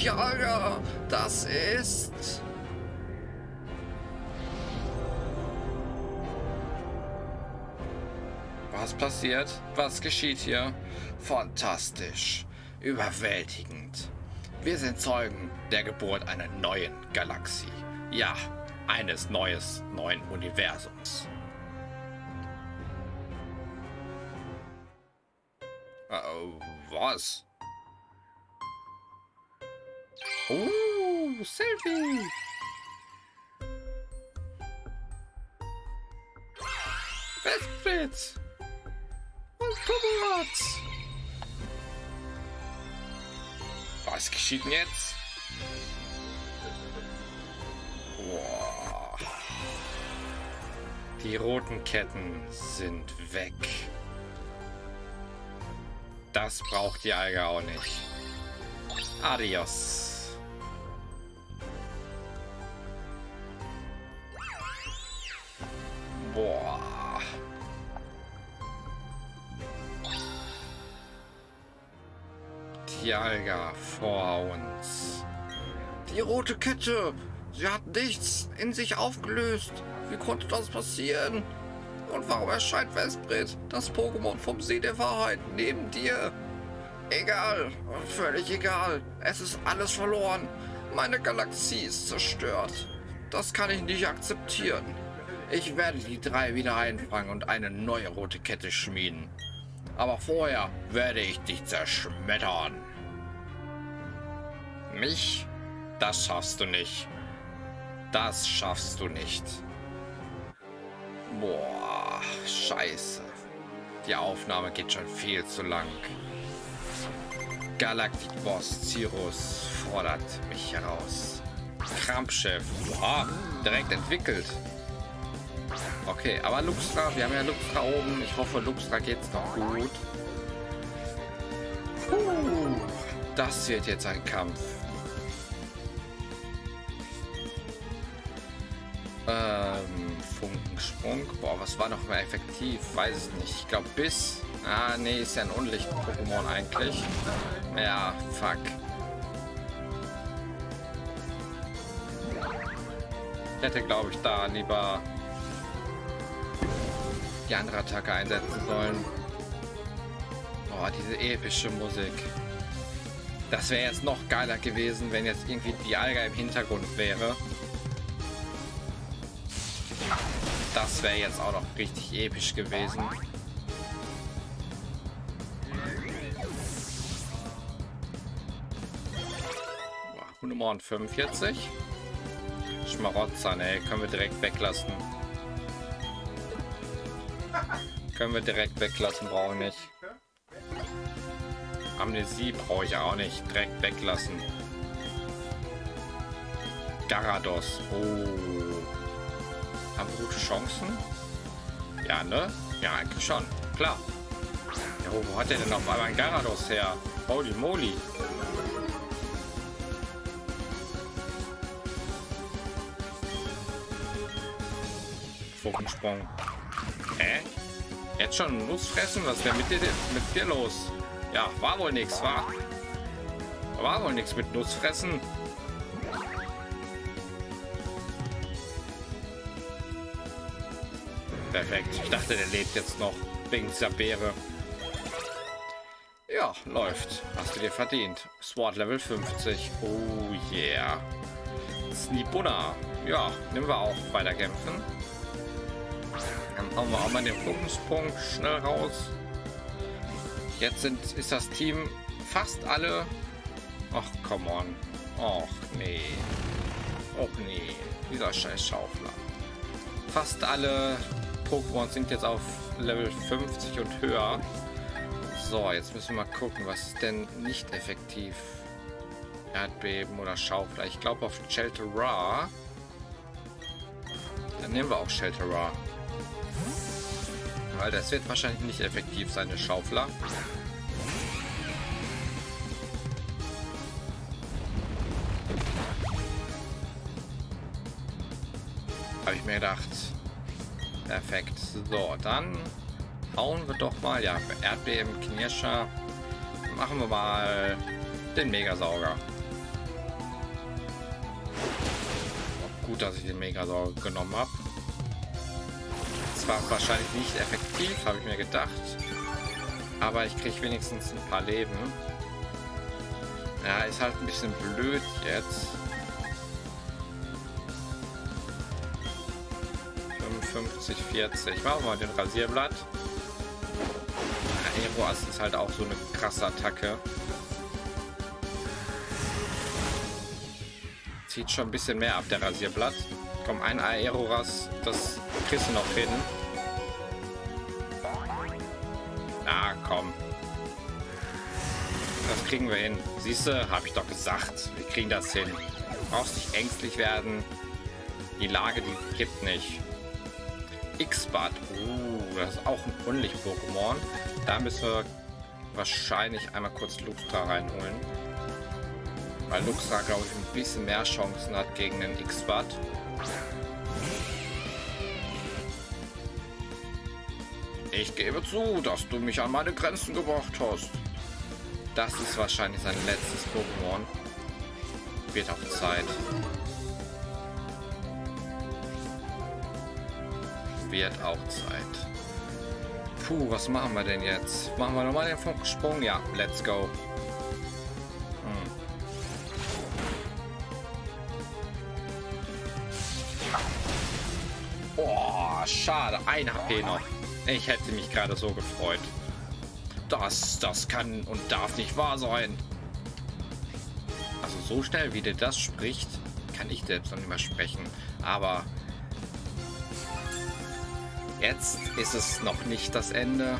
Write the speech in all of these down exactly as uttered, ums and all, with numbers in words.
Dialga, das ist... Was passiert? Was geschieht hier? Fantastisch. Überwältigend. Wir sind Zeugen der Geburt einer neuen Galaxie. Ja, eines neues, neuen Universums. Uh-oh, was? Oh, Selfie! Vesprit! Und Gyarados! Was geschieht denn jetzt? Wow. Die roten Ketten sind weg. Das braucht die Alge auch nicht. Adios. Boah. Dialga vor uns. Die rote Kette. Sie hat nichts in sich aufgelöst. Wie konnte das passieren? Und warum erscheint Vesprit, das Pokémon vom See der Wahrheit, neben dir? Egal. Völlig egal. Es ist alles verloren. Meine Galaxie ist zerstört. Das kann ich nicht akzeptieren. Ich werde die drei wieder einfangen und eine neue rote Kette schmieden. Aber vorher werde ich dich zerschmettern. Mich? Das schaffst du nicht. Das schaffst du nicht. Boah, scheiße. Die Aufnahme geht schon viel zu lang. Galaktik-Boss Cyrus fordert mich heraus. Krampfschiff. Boah, direkt entwickelt. Okay, aber Luxra, wir haben ja Luxra oben. Ich hoffe, Luxra geht's noch gut. Puh, das wird jetzt ein Kampf. Ähm, Funkensprung. Boah, was war noch mehr effektiv? Weiß es nicht. Ich glaube, Biss. Ah, nee, ist ja ein Unlicht-Pokémon eigentlich. Ja, fuck. Ich hätte, glaube ich, da lieber die andere Attacke einsetzen sollen. Boah, diese epische Musik. Das wäre jetzt noch geiler gewesen, wenn jetzt irgendwie Dialga im Hintergrund wäre. Das wäre jetzt auch noch richtig episch gewesen. Unumon fünfundvierzig. Schmarotzer, ne, können wir direkt weglassen. Können wir direkt weglassen, brauche ich nicht. Amnesie brauche ich auch nicht. Direkt weglassen. Gyarados. Oh. Haben wir gute Chancen? Ja, ne? Ja, eigentlich schon. Klar. Ja, wo hat der denn auf einmal ein Gyarados her? Holy moly. Fuckensprung. Hä? Jetzt schon Nuss fressen? Was ist denn mit dir, mit dir los? Ja, war wohl nichts, war. War wohl nichts mit Nuss fressen. Perfekt. Ich dachte, der lebt jetzt noch wegen dieser Beere. Ja, läuft. Hast du dir verdient. Sword Level fünfzig. Oh yeah. Sniebuna. Ja, nehmen wir auch. Weiterkämpfen. Dann hauen wir auch mal den Fokuspunkt schnell raus. Jetzt sind, ist das Team fast alle. Ach, come on. Och, nee. Och, nee. Dieser scheiß Schaufler. Fast alle Pokémon sind jetzt auf Level fünfzig und höher. So, jetzt müssen wir mal gucken, was ist denn nicht effektiv? Erdbeben oder Schaufler. Ich glaube auf Shelter Ra. Dann nehmen wir auch Shelter Ra. Weil das wird wahrscheinlich nicht effektiv sein, eine Schaufler. Habe ich mir gedacht. Perfekt. So, dann hauen wir doch mal. Ja, Erdbeben, Knirscher. Machen wir mal den Megasauger. Gut, dass ich den Megasaur genommen habe. Das war wahrscheinlich nicht effektiv, habe ich mir gedacht. Aber ich kriege wenigstens ein paar Leben. Ja, ist halt ein bisschen blöd jetzt. fünfundfünfzig, vierzig. Machen wir mal den Rasierblatt. Aeroast ist halt auch so eine krasse Attacke. Zieht schon ein bisschen mehr ab, der Rasierblatt. Komm, ein Aeroast, das kriegst du noch hin. Ah, komm. Das kriegen wir hin. Siehst du, habe ich doch gesagt. Wir kriegen das hin. Du brauchst nicht ängstlich werden. Die Lage, die gibt nicht. X-Bat. Uh, das ist auch ein ordentliches Pokémon. Da müssen wir wahrscheinlich einmal kurz Luxra reinholen. Weil Luxra, glaube ich, ein bisschen mehr Chancen hat gegen den X-Bat. Ich gebe zu, dass du mich an meine Grenzen gebracht hast. Das ist wahrscheinlich sein letztes Pokémon. Wird auch Zeit. Wird auch Zeit. Puh, was machen wir denn jetzt? Machen wir nochmal den Funkensprung? Ja, let's go. Hm. Oh, schade. Ein H P noch. Ich hätte mich gerade so gefreut. Das, das kann und darf nicht wahr sein. Also so schnell, wie der das spricht, kann ich selbst noch nicht mehr sprechen. Aber jetzt ist es noch nicht das Ende.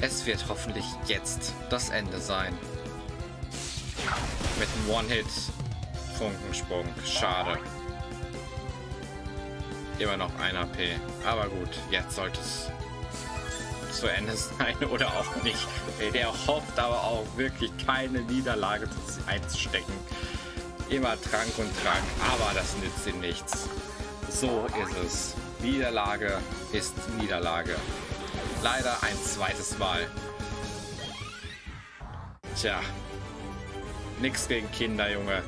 Es wird hoffentlich jetzt das Ende sein. Mit einem One-Hit-Funkensprung. Schade. Immer noch ein A P. Aber gut, jetzt sollte es zu Ende sein oder auch nicht. Der hofft aber auch wirklich keine Niederlage einzustecken. Immer Trank und Trank, aber das nützt ihm nichts. So ist es. Niederlage ist Niederlage. Leider ein zweites Mal. Tja. Nix gegen Kinder, Junge.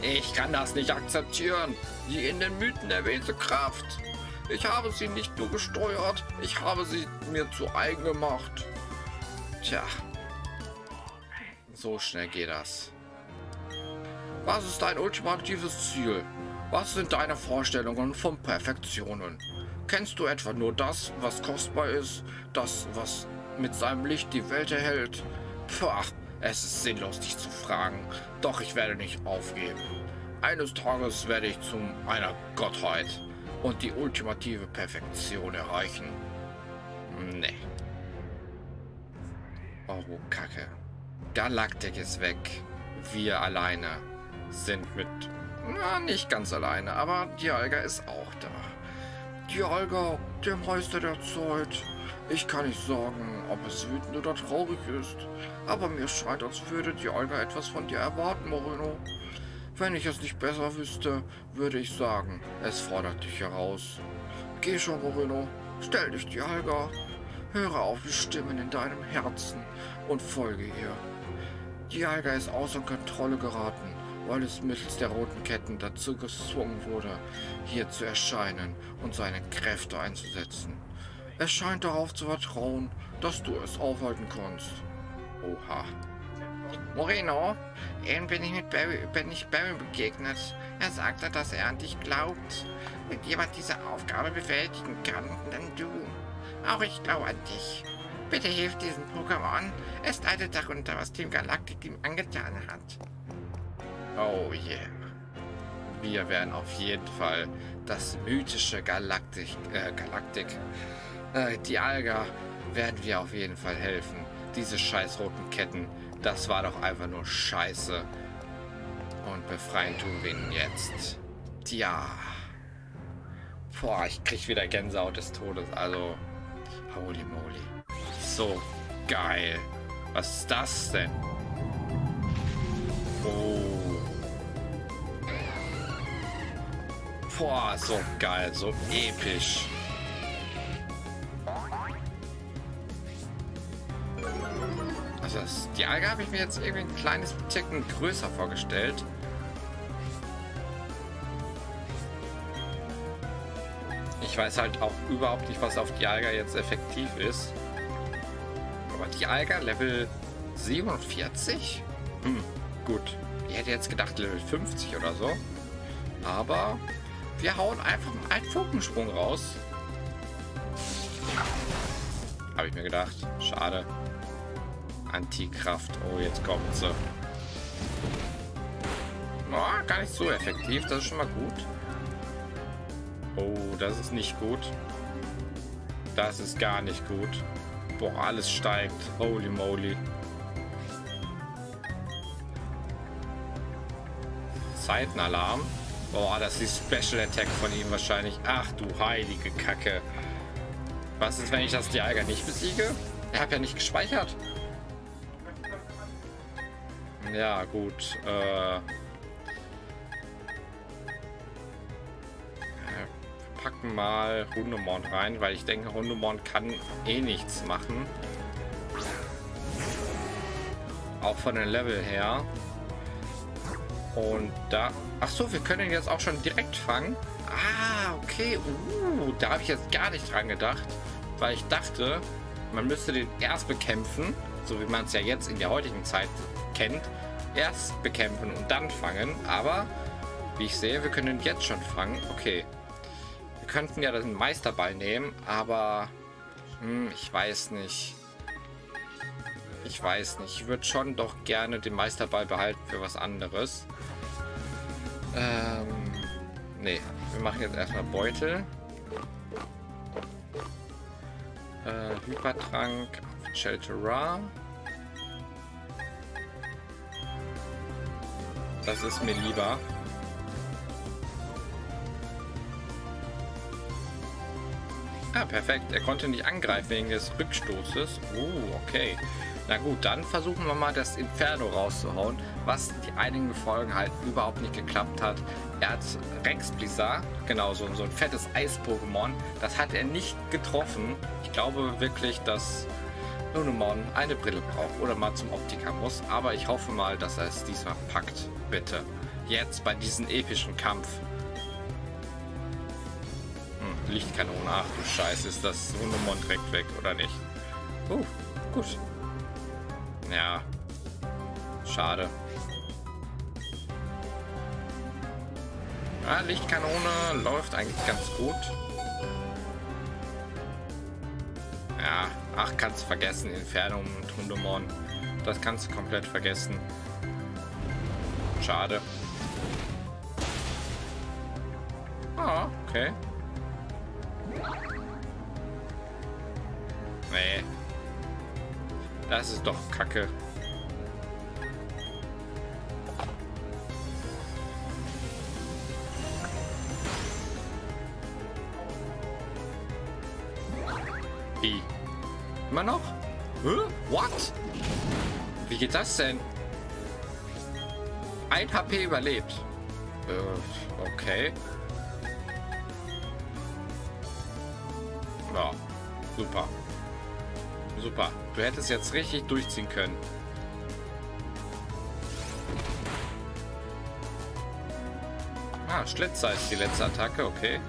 Ich kann das nicht akzeptieren. Die in den Mythen erwähnte Kraft. Ich habe sie nicht nur gesteuert, ich habe sie mir zu eigen gemacht. Tja. So schnell geht das. Was ist dein ultimatives Ziel? Was sind deine Vorstellungen von Perfektionen? Kennst du etwa nur das, was kostbar ist? Das, was mit seinem Licht die Welt erhält? Pah, es ist sinnlos, dich zu fragen. Doch ich werde nicht aufgeben. Eines Tages werde ich zu einer Gottheit und die ultimative Perfektion erreichen. Nee. Oh, Kacke. Galaktik ist weg. Wir alleine sind mit... Na, nicht ganz alleine, aber Dialga ist auch da. Dialga, der Meister der Zeit. Ich kann nicht sagen, ob es wütend oder traurig ist. Aber mir scheint, als würde Dialga etwas von dir erwarten, Moreno. Wenn ich es nicht besser wüsste, würde ich sagen, es fordert dich heraus. Geh schon, Moreno. Stell dich Dialga. Höre auf die Stimmen in deinem Herzen und folge ihr. Dialga ist außer Kontrolle geraten, weil es mittels der roten Ketten dazu gezwungen wurde, hier zu erscheinen und seine Kräfte einzusetzen. Er scheint darauf zu vertrauen, dass du es aufhalten kannst. Oha. Moreno, eben bin ich mit Barry, bin ich Barry begegnet. Er sagte, dass er an dich glaubt. Wenn jemand diese Aufgabe bewältigen kann, dann du. Auch ich glaube an dich. Bitte hilf diesem Pokémon. Es leidet darunter, was Team Galactic ihm angetan hat. Oh yeah. Wir werden auf jeden Fall das mythische Galaktik, äh, Galaktik, äh, Dialga, werden wir auf jeden Fall helfen. Diese scheiß roten Ketten, das war doch einfach nur Scheiße. Und befreien tun wir ihn jetzt. Tja. Boah, ich krieg wieder Gänsehaut des Todes, also. Holy moly. So geil. Was ist das denn? Oh. Boah, so geil, so episch. Also das, die Alge habe ich mir jetzt irgendwie ein kleines Ticken größer vorgestellt. Ich weiß halt auch überhaupt nicht, was auf Dialga jetzt effektiv ist. Aber Dialga Level siebenundvierzig? Hm, gut. Ich hätte jetzt gedacht Level fünfzig oder so. Aber wir hauen einfach einen Funkensprung raus. Habe ich mir gedacht. Schade. Antikraft. Oh, jetzt kommt sie. Oh, gar nicht so effektiv. Das ist schon mal gut. Oh, das ist nicht gut. Das ist gar nicht gut. Boah, alles steigt. Holy moly. Zeitenalarm. Boah, das ist die Special Attack von ihm wahrscheinlich. Ach du heilige Kacke. Was ist, wenn ich das Dialga nicht besiege? Ich habe ja nicht gespeichert. Ja, gut. Äh... Packen mal Unumon rein, weil ich denke, Unumon kann eh nichts machen. Auch von den Level her. Und da... Ach so, wir können ihn jetzt auch schon direkt fangen. Ah, okay. Uh, da habe ich jetzt gar nicht dran gedacht, weil ich dachte, man müsste den erst bekämpfen, so wie man es ja jetzt in der heutigen Zeit kennt. Erst bekämpfen und dann fangen. Aber, wie ich sehe, wir können ihn jetzt schon fangen. Okay. Wir könnten ja den Meisterball nehmen, aber... Hm, ich weiß nicht. Ich weiß nicht. Ich würde schon doch gerne den Meisterball behalten für was anderes. Ähm, nee, wir machen jetzt erstmal Beutel. Äh, Hypertrank, Shelter Ra. Das ist mir lieber. Ah, perfekt. Er konnte nicht angreifen wegen des Rückstoßes. Oh, okay. Na gut, dann versuchen wir mal das Inferno rauszuhauen, was die einigen Folgen halt überhaupt nicht geklappt hat. Er hat Rex Blizzard, genau so, so ein fettes Eis-Pokémon, das hat er nicht getroffen. Ich glaube wirklich, dass Unumon eine Brille braucht oder mal zum Optiker muss, aber ich hoffe mal, dass er es diesmal packt. Bitte. Jetzt bei diesem epischen Kampf. Hm, Lichtkanone, ach du Scheiße, ist das Unumon direkt weg oder nicht? Oh, uh, gut. Ja, schade. Ah, Lichtkanone läuft eigentlich ganz gut. Ja, ach, kannst du vergessen, Inferno und Hundemon. Das kannst du komplett vergessen. Schade. Ah, okay. Nee. Das ist doch Kacke. Wie? Immer noch? Hä? What? Wie geht das denn? Ein H P überlebt. Äh, okay. Ja, super. Super. Du hättest jetzt richtig durchziehen können. Ah, Schlitzer ist die letzte Attacke, okay.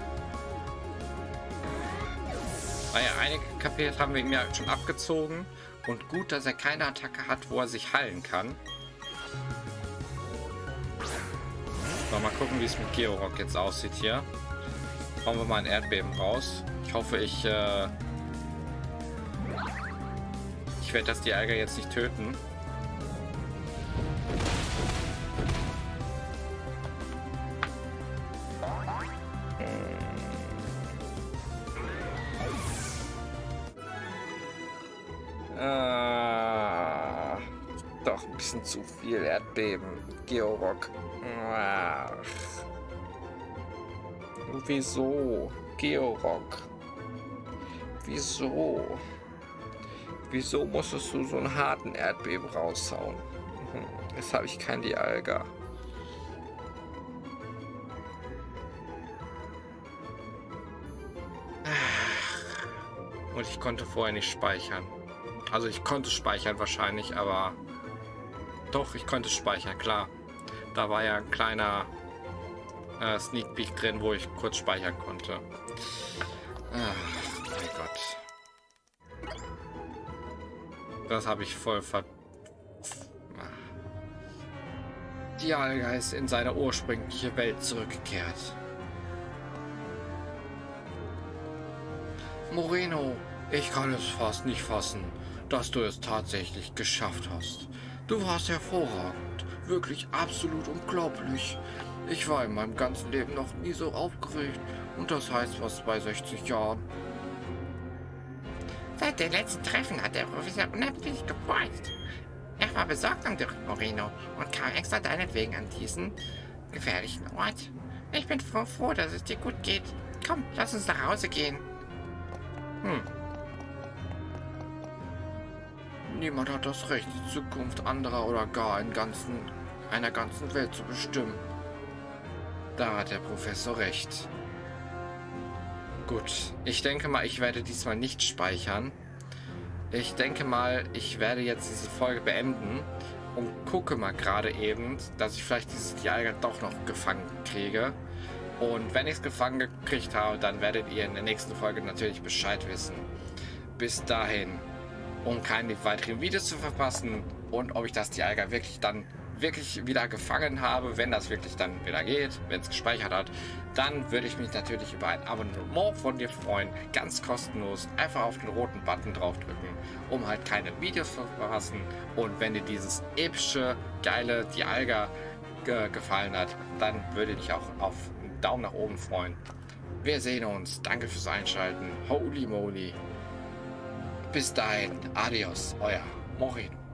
Naja, einige K P haben wir ihm ja schon abgezogen. Und gut, dass er keine Attacke hat, wo er sich heilen kann. So, mal gucken, wie es mit Georok jetzt aussieht hier. Hauen wir mal ein Erdbeben raus. Ich hoffe, ich... Äh Ich werde das Dialga jetzt nicht töten. Ah, doch ein bisschen zu viel Erdbeben. Georok. Ach. Wieso? Georok. Wieso? Wieso musstest du so einen harten Erdbeben raushauen? Jetzt habe ich kein Dialga. Und ich konnte vorher nicht speichern. Also ich konnte speichern wahrscheinlich, aber... Doch, ich konnte speichern, klar. Da war ja ein kleiner äh, Sneak Peek drin, wo ich kurz speichern konnte. Ach, mein Gott. Das habe ich voll ver... Ach. Dialga ist in seine ursprüngliche Welt zurückgekehrt. Moreno, ich kann es fast nicht fassen, dass du es tatsächlich geschafft hast. Du warst hervorragend, wirklich absolut unglaublich. Ich war in meinem ganzen Leben noch nie so aufgeregt und das heißt fast bei sechzig Jahren. Seit dem letzten Treffen hat der Professor unendlich gebeut. Er war besorgt um dich, Moreno, und kam extra deinetwegen an diesen gefährlichen Ort. Ich bin froh, dass es dir gut geht. Komm, lass uns nach Hause gehen. Hm. Niemand hat das Recht, die Zukunft anderer oder gar einen ganzen, einer ganzen Welt zu bestimmen. Da hat der Professor recht. Gut, ich denke mal, ich werde diesmal nicht speichern. Ich denke mal, ich werde jetzt diese Folge beenden und gucke mal gerade eben, dass ich vielleicht dieses Dialga doch noch gefangen kriege. Und wenn ich es gefangen gekriegt habe, dann werdet ihr in der nächsten Folge natürlich Bescheid wissen. Bis dahin, um keine weiteren Videos zu verpassen und ob ich das Dialga wirklich dann wirklich wieder gefangen habe, wenn das wirklich dann wieder geht, wenn es gespeichert hat, dann würde ich mich natürlich über ein Abonnement von dir freuen, ganz kostenlos, einfach auf den roten Button draufdrücken, um halt keine Videos zu verpassen. Und wenn dir dieses epische, geile Dialga ge gefallen hat, dann würde ich auch auf einen Daumen nach oben freuen. Wir sehen uns, danke fürs Einschalten, holy moly, bis dahin, adios, euer Moreno.